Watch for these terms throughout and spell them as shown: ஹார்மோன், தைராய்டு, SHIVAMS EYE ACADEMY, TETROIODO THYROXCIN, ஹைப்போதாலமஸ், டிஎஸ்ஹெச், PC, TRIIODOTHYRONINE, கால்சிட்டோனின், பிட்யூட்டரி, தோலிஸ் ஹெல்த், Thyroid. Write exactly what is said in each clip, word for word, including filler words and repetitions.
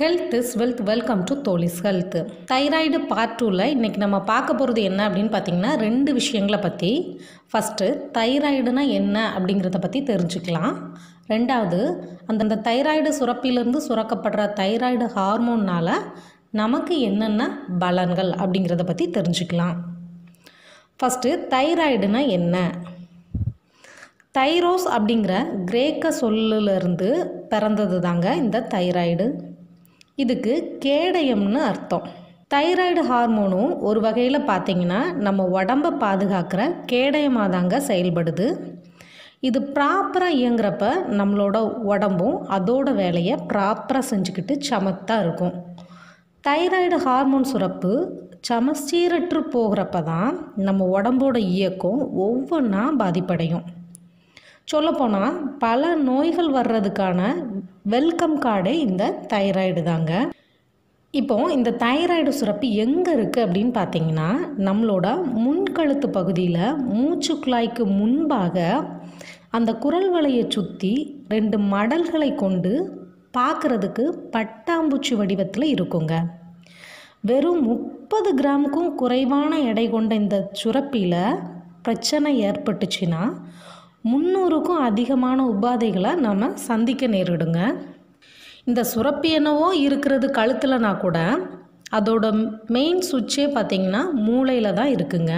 Health is wealth. Welcome to தோலிஸ் ஹெல்த். தைராய்டு part டூவில் இன்றைக்கி நம்ம பார்க்க போகிறது என்ன அப்படின்னு பார்த்திங்கன்னா ரெண்டு விஷயங்களை பற்றி. ஃபஸ்ட்டு தைராய்டுனா என்ன அப்படிங்கிறத பற்றி தெரிஞ்சுக்கலாம். ரெண்டாவது அந்தந்த தைராய்டு சுரப்பிலிருந்து சுரக்கப்படுற தைராய்டு ஹார்மோன்னால் நமக்கு என்னென்ன பலன்கள் அப்படிங்கிறத பற்றி தெரிஞ்சுக்கலாம். ஃபஸ்ட்டு தைராய்டுனா என்ன? தைரோஸ் அப்படிங்கிற கிரேக்க சொல்லிலிருந்து பிறந்தது தாங்க இந்த தைராய்டு. இதுக்கு கேடயம்னு அர்த்தம். தைராய்டு ஹார்மோனும் ஒரு வகையில் பார்த்திங்கன்னா நம்ம உடம்பை பாதுகாக்கிற கேடயமாக தாங்க செயல்படுது. இது ப்ராப்பராக இயங்குறப்ப நம்மளோட உடம்பும் அதோட வேலையை ப்ராப்பராக செஞ்சுக்கிட்டு சமத்தாக இருக்கும். தைராய்டு ஹார்மோன் சுரப்பு சமச்சீரற்று போகிறப்ப தான் நம்ம உடம்போட இயக்கம் ஒவ்வொன்றா பாதிப்படையும். சொல்லப்போனால் பல நோய்கள் வர்றதுக்கான வெல்கம் கார்டே இந்த தைராய்டு தாங்க. இப்போது இந்த தைராய்டு சுரப்பு எங்கே இருக்குது அப்படின்னு பார்த்தீங்கன்னா நம்மளோட முன்கழுத்து பகுதியில் மூச்சு குழாய்க்கு முன்பாக அந்த குரல் வலையை சுற்றி ரெண்டு மடல்களை கொண்டு பார்க்குறதுக்கு பட்டாம்பூச்சி வடிவத்தில் இருக்குங்க. வெறும் முப்பது கிராமுக்கும் குறைவான எடை கொண்ட இந்த சுரப்பியில் பிரச்சனை ஏற்பட்டுச்சுன்னா முந்நூறுக்கும் அதிகமான உபாதைகளை நாம் சந்திக்க நேரிடுங்க. இந்த சுரப்பு என்னவோ இருக்கிறது கழுத்துலனா கூட அதோட மெயின் சுவிட்சே பார்த்திங்கன்னா மூளையில் தான் இருக்குங்க.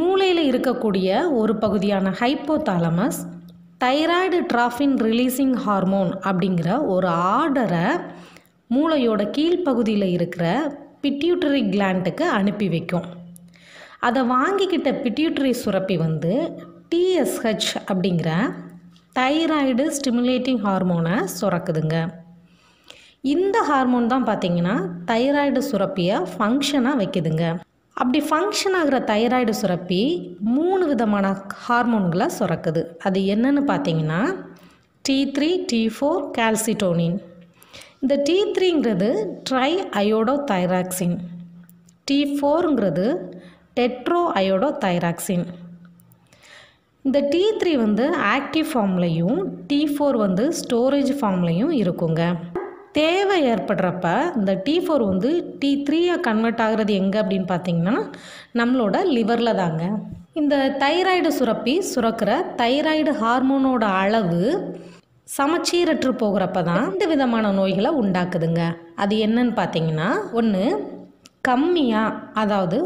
மூளையில் இருக்கக்கூடிய ஒரு பகுதியான ஹைப்போதாலமஸ் தைராய்டு டிராஃபின் ரிலீசிங் ஹார்மோன் அப்படிங்கிற ஒரு ஆர்டரை மூளையோட கீழ்ப்பகுதியில் இருக்கிற பிட்யூட்டரி கிளாண்டுக்கு அனுப்பி வைக்கும். அதை வாங்கிக்கிட்ட பிட்யூட்டரி சுரப்பி வந்து டிஎஸ்ஹெச் அப்படிங்கிற தைராய்டு ஸ்டிமுலேட்டிங் ஹார்மோனை சுரக்குதுங்க. இந்த ஹார்மோன் தான் பார்த்திங்கன்னா தைராய்டு சுரப்பியை ஃபங்க்ஷனாக வைக்குதுங்க. அப்படி ஃபங்க்ஷன் ஆகிற தைராய்டு சுரப்பி மூணு விதமான ஹார்மோன்களை சுரக்குது. அது என்னென்னு பார்த்திங்கன்னா T three, T four, கால்சிட்டோனின். இந்த டி த்ரீங்கிறது ட்ரை அயோடோ தைராக்சின், டி ஃபோருங்கிறது டெட்ரோ அயோடோ தைராக்சின். இந்த டி த்ரீ வந்து ஆக்டிவ் ஃபார்ம்லையும் டி ஃபோர் வந்து ஸ்டோரேஜ் ஃபார்ம்லையும் இருக்குங்க. தேவை ஏற்படுறப்ப இந்த டி ஃபோர் வந்து டி த்ரீயாக கன்வெர்ட் ஆகிறது எங்கே அப்படின்னு பார்த்திங்கன்னா நம்மளோட லிவரில் தாங்க. இந்த தைராய்டு சுரப்பி சுரக்கிற தைராய்டு ஹார்மோனோட அளவு சமச்சீரற்று போகிறப்ப தான் ரெண்டு விதமான நோய்களை உண்டாக்குதுங்க. அது என்னன்னு பார்த்திங்கன்னா ஒன்று கம்மியாக, அதாவது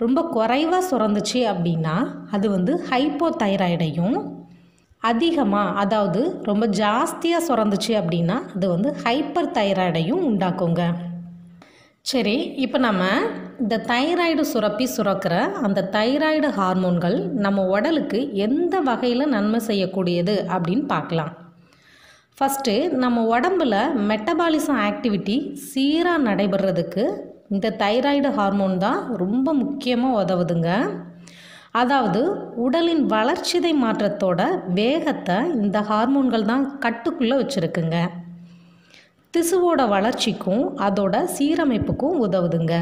ரொம்ப குறைவாக சுரந்துச்சு அப்படின்னா அது வந்து ஹைப்போதைராய்டையும், அதிகமாக அதாவது ரொம்ப ஜாஸ்தியாக சுரந்துச்சு அப்படின்னா அது வந்து ஹைப்பர் தைராய்டையும் உண்டாக்குங்க. சரி, இப்போ நம்ம இந்த தைராய்டு சுரப்பி சுரக்கிற அந்த தைராய்டு ஹார்மோன்கள் நம்ம உடலுக்கு எந்த வகையில் நன்மை செய்யக்கூடியது அப்படின்னு பார்க்கலாம். ஃபஸ்ட்டு நம்ம உடம்பில் மெட்டபாலிசம் ஆக்டிவிட்டி சீராக நடைபெறதுக்கு இந்த தைராய்டு ஹார்மோன் தான் ரொம்ப முக்கியமாக உதவுதுங்க. அதாவது உடலின் வளர்ச்சிதை மாற்றத்தோட வேகத்தை இந்த ஹார்மோன்கள் தான் கட்டுக்குள்ளே வச்சுருக்குங்க. திசுவோட வளர்ச்சிக்கும் அதோட சீரமைப்புக்கும் உதவுதுங்க.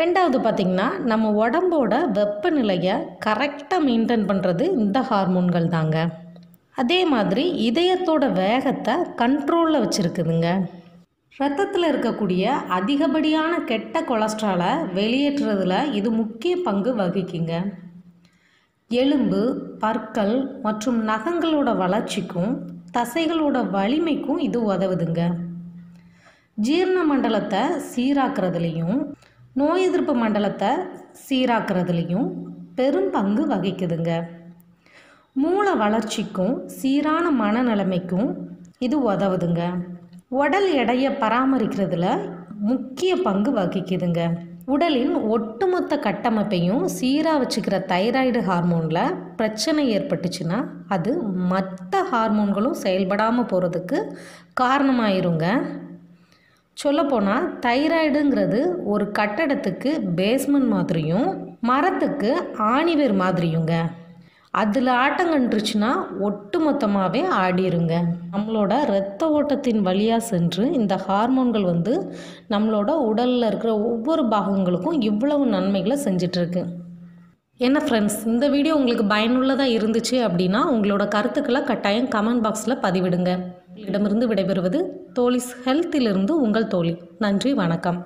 ரெண்டாவது பார்த்திங்கன்னா நம்ம உடம்போட வெப்பநிலையை கரெக்டாக மெயின்டைன் பண்ணுறது இந்த ஹார்மோன்கள் தாங்க. அதே மாதிரி இதயத்தோட வேகத்தை கண்ட்ரோலில் வச்சுருக்குதுங்க. இரத்தத்தில் இருக்கக்கூடிய அதிகப்படியான கெட்ட கொலஸ்ட்ராலை வெளியேற்றுறதுல இது முக்கிய பங்கு வகிக்குங்க. எலும்பு, பற்கள் மற்றும் நகங்களோட வளர்ச்சிக்கும் தசைகளோட வலிமைக்கும் இது உதவுதுங்க. ஜீரண மண்டலத்தை சீராக்கிறதுலையும் நோய் எதிர்ப்பு மண்டலத்தை சீராக்கிறதுலையும் பெரும் பங்கு வகிக்குதுங்க. மூளை வளர்ச்சிக்கும் சீரான மனநிலைமைக்கும் இது உதவுதுங்க. உடல் எடையை பராமரிக்கிறதுல முக்கிய பங்கு வகிக்குதுங்க. உடலின் ஒட்டுமொத்த கட்டமைப்பையும் சீராக வச்சுக்கிற தைராய்டு ஹார்மோனில் பிரச்சனை ஏற்பட்டுச்சுன்னா அது மற்ற ஹார்மோன்களும் செயல்படாமல் போகிறதுக்கு காரணமாயிருங்க. சொல்லப்போனால் தைராய்டுங்கிறது ஒரு கட்டடத்துக்கு பேஸ்மெண்ட் மாதிரியும் மரத்துக்கு ஆணிவேர் மாதிரியுங்க. அதில் ஆட்டம் கண்டுருச்சுன்னா ஒட்டு மொத்தமாகவே ஆடிருங்க. நம்மளோட இரத்த ஓட்டத்தின் வழியாக சென்று இந்த ஹார்மோன்கள் வந்து நம்மளோட உடலில் இருக்கிற ஒவ்வொரு பாகங்களுக்கும் இவ்வளவு நன்மைகளை செஞ்சிட்ருக்கு. என்ன ஃப்ரெண்ட்ஸ், இந்த வீடியோ உங்களுக்கு பயனுள்ளதாக இருந்துச்சு அப்படின்னா உங்களோட கருத்துக்களை கட்டாயம் கமெண்ட் பாக்ஸில் பதிவிடுங்க. இடமிருந்து விடைபெறுவது தோலிஸ் ஹெல்த்திலிருந்து உங்கள் தோழி. நன்றி, வணக்கம்.